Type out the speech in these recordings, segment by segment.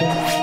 Let's go!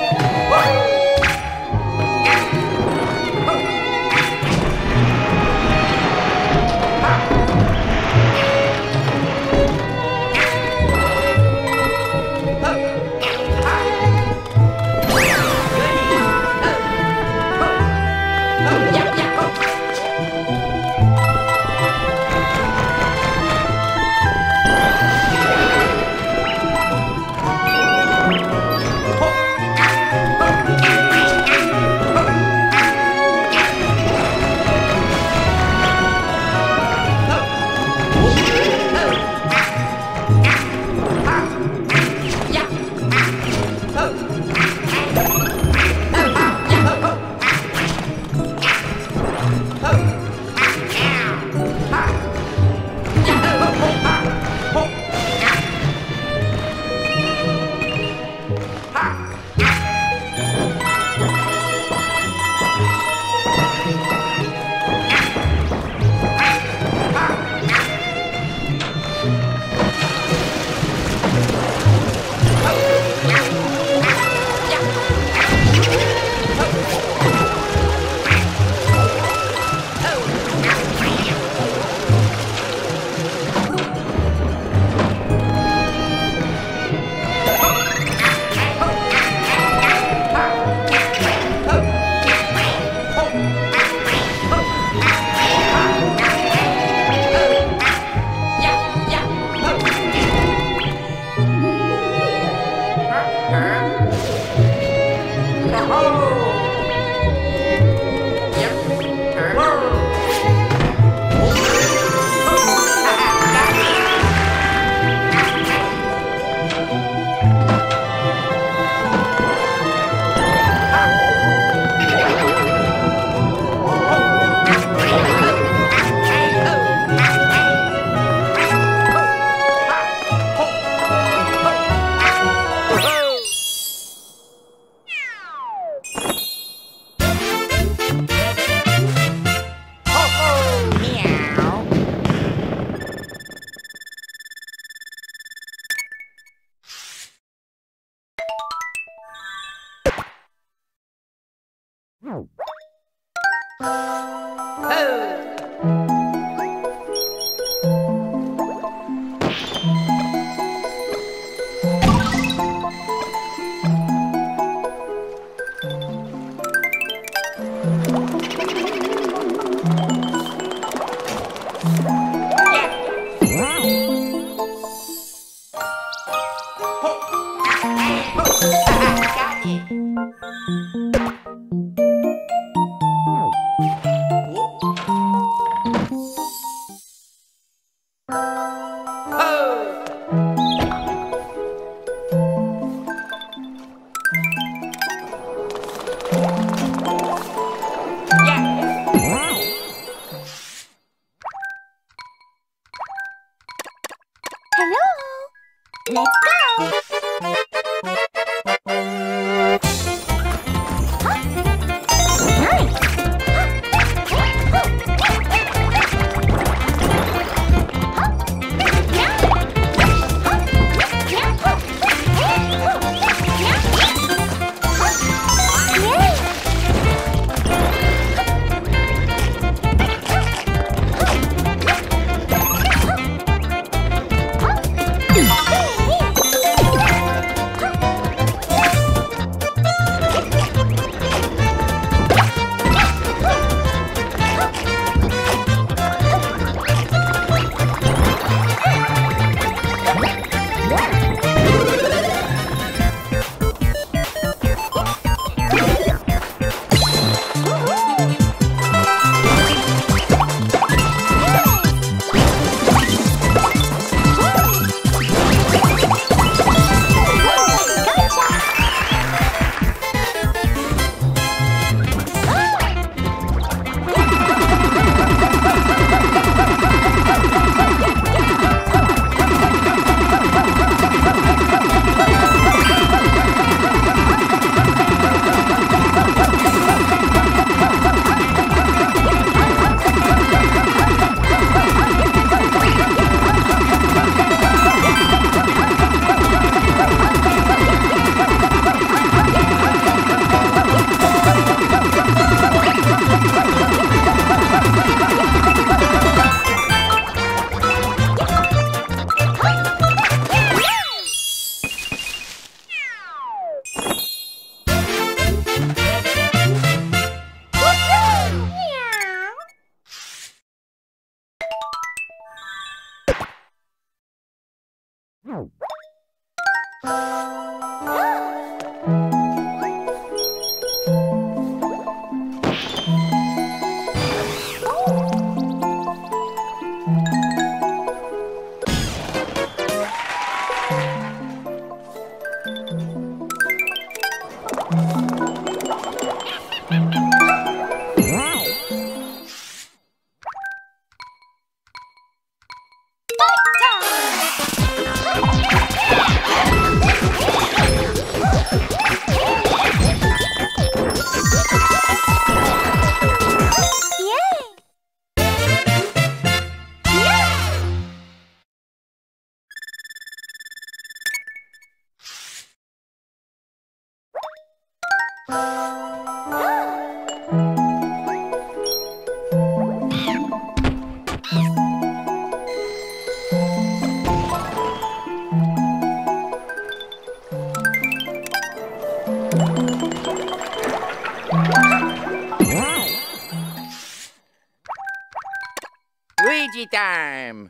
Luigi time!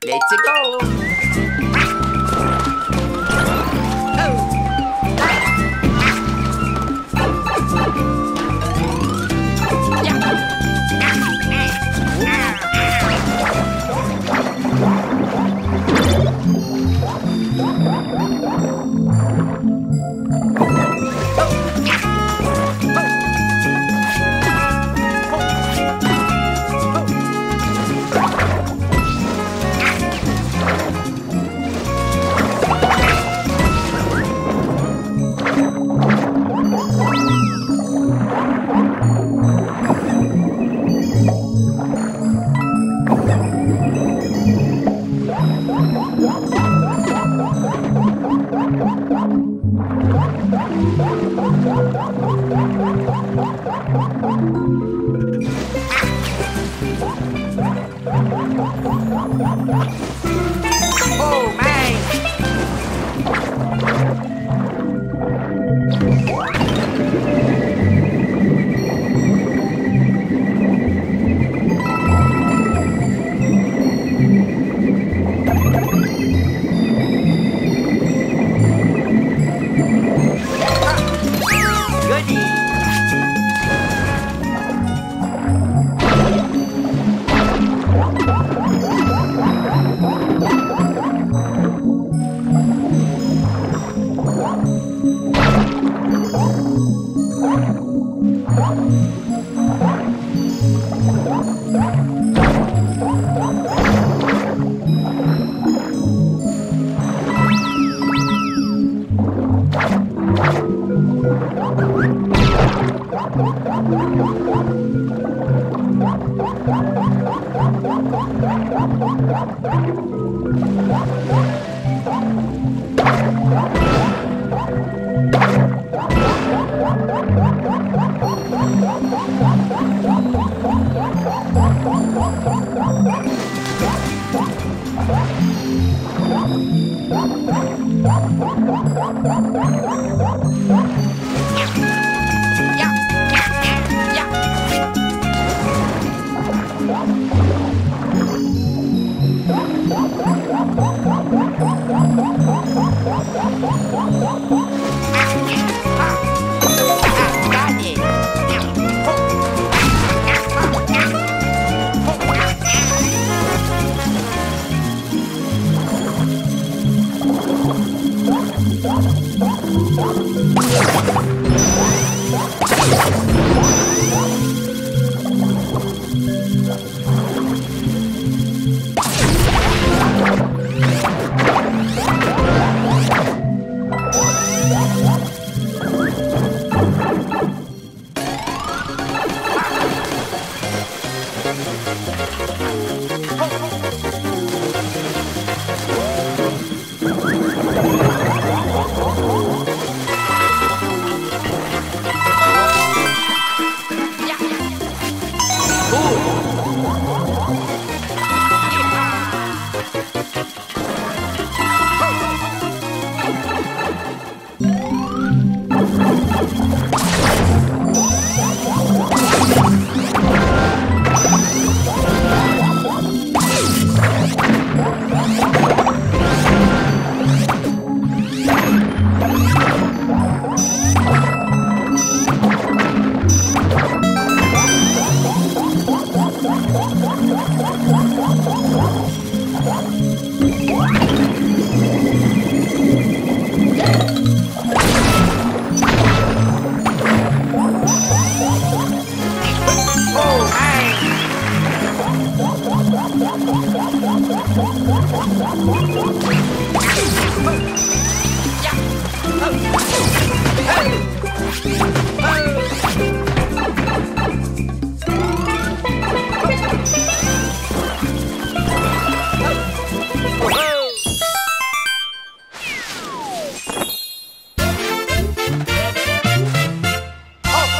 Let's go!